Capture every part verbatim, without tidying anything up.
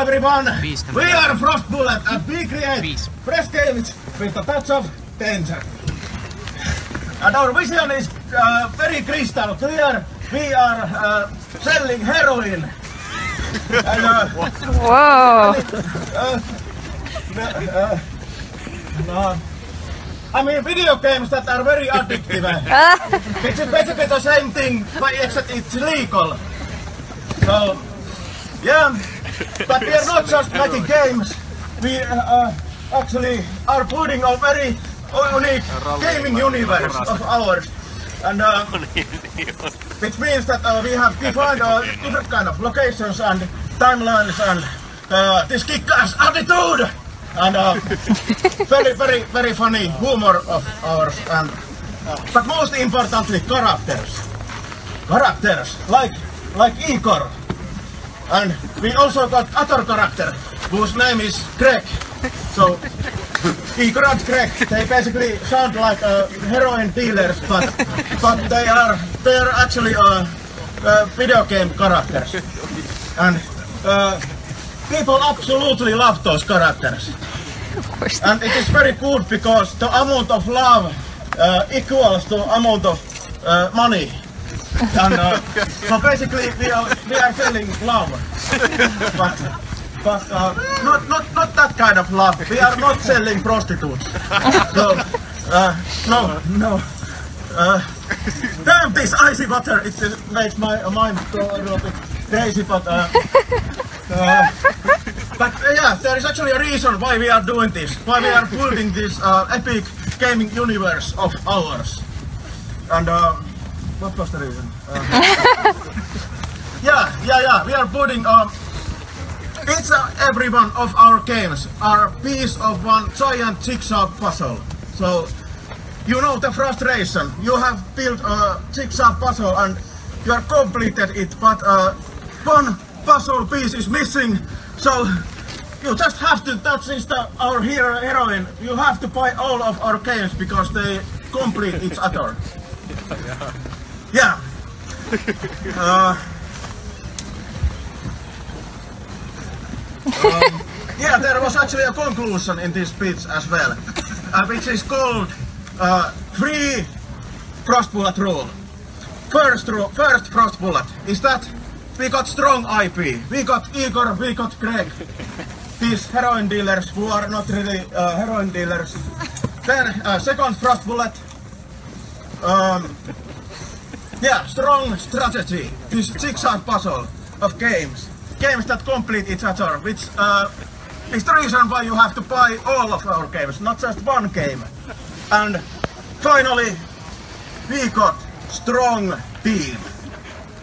everyone! We are Frostbullet and we create Fresh games with a touch of danger. And our vision is uh, very crystal clear. We are uh, selling heroin. And, uh, Whoa! And it, uh, uh, no. I mean, video games that are very addictive. It's basically the same thing, but except it's legal. So, yeah, but we are not just making games. We uh, actually are building a very unique gaming universe of ours. And uh, which means that uh, we have defined uh, different kind of locations and timelines and uh, this kick-ass attitude. And uh, very, very, very funny humor of ours, and uh, but most importantly, characters, characters like like Igor, and we also got other character whose name is Greg. So Igor and Greg, they basically sound like uh, heroin dealers, but but they are they are actually uh, uh, video game characters, and. Uh, People absolutely love those characters. And it is very good because the amount of love uh, equals the amount of uh, money. And, uh, so basically we are, we are selling love. But, but uh, not, not, not that kind of love. We are not selling prostitutes. So, uh, no, no. Uh, damn this icy water, it makes my mind go a little bit crazy, but... Uh, Uh, but uh, yeah, there is actually a reason why we are doing this, why we are building this uh, epic gaming universe of ours. And uh, what was the reason? Uh, yeah, yeah, yeah, we are building um, each uh, every one of our games are a piece of one giant jigsaw puzzle. So, you know the frustration, you have built a jigsaw puzzle and you have completed it, but uh, one puzzle piece is missing, so you just have to, that is the, our hero heroine, you have to buy all of our games because they complete each other. Yeah. Uh, um, yeah, there was actually a conclusion in this speech as well, uh, which is called uh, three Frostbullet rule. First, ru first Frostbullet is that we got strong I P. We got Igor, we got Greg. These heroin dealers who are not really uh, heroin dealers. Then uh, second Frostbullet. Um, yeah, strong strategy. This jigsaw puzzle of games. Games that complete each other, which uh, is the reason why you have to buy all of our games, not just one game. And finally, we got strong team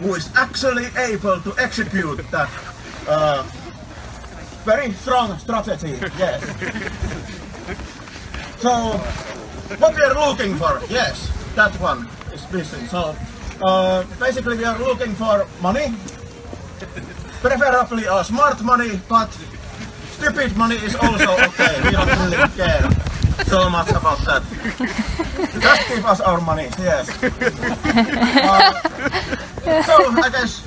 who is actually able to execute that uh, very strong strategy, yes. So, what we are looking for, yes, that one is missing. So, uh, basically we are looking for money, preferably uh, smart money, but stupid money is also okay, we don't really care so much about that. Just give us our money, yes. Uh, So, I guess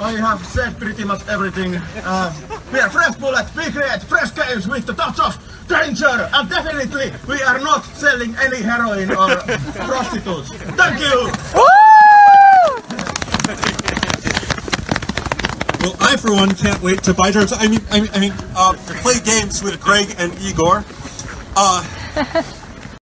I have said pretty much everything. Uh, we are Frostbullet, we create fresh games with the touch of danger, and definitely we are not selling any heroin or prostitutes. Thank you! Well, I for one can't wait to buy drugs. I mean, I mean, I mean uh, play games with Greg and Igor. Uh,